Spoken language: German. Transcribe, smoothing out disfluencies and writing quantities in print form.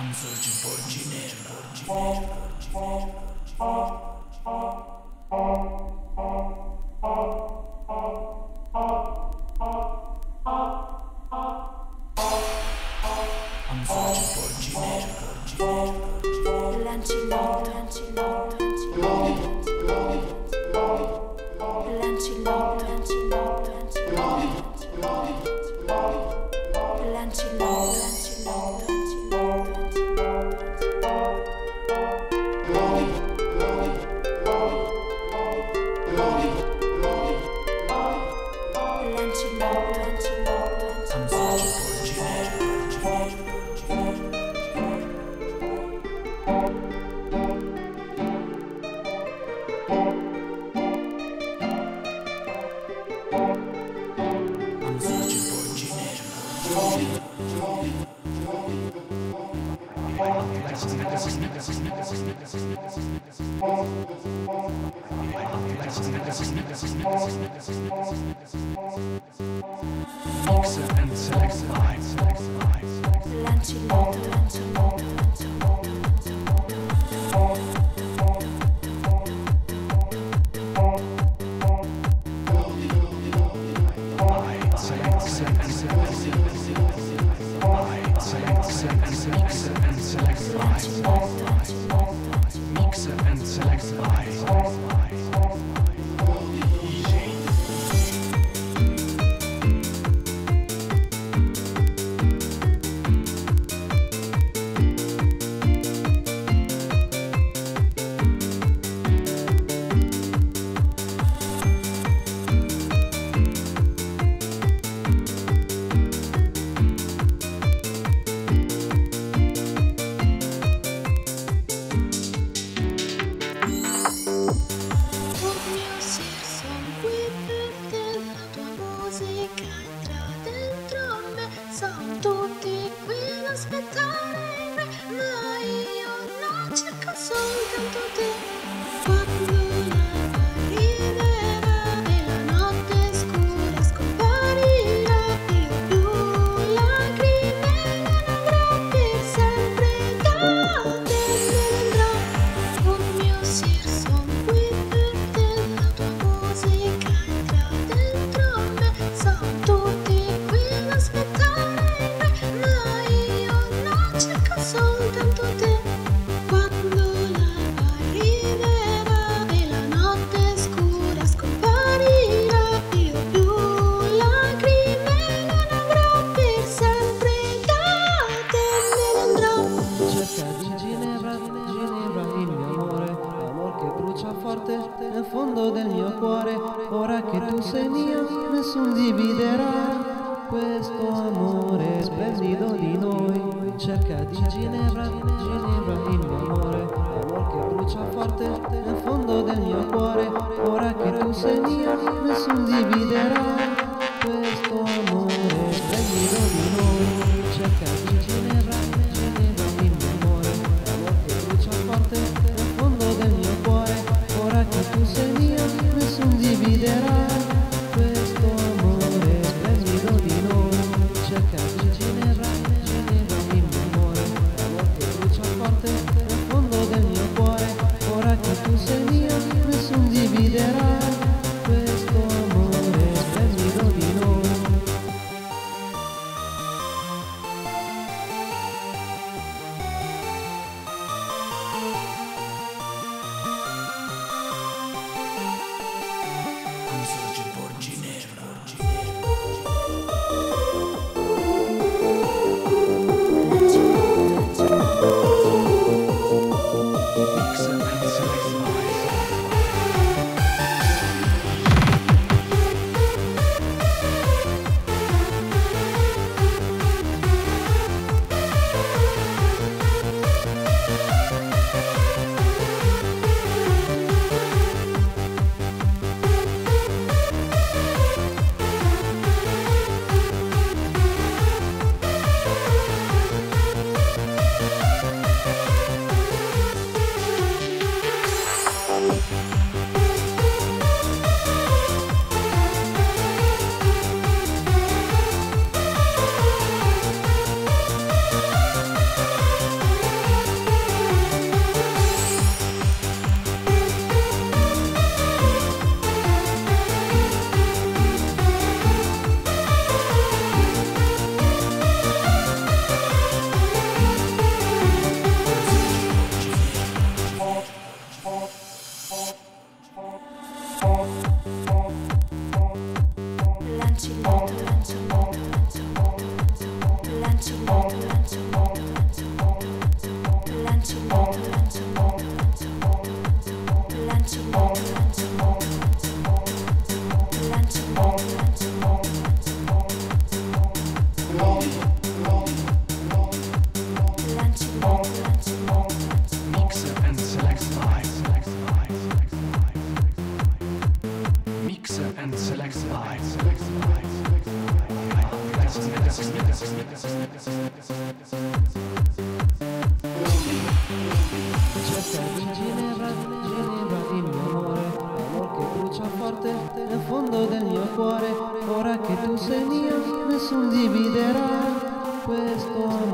I'm searching for questo amore splendido इसको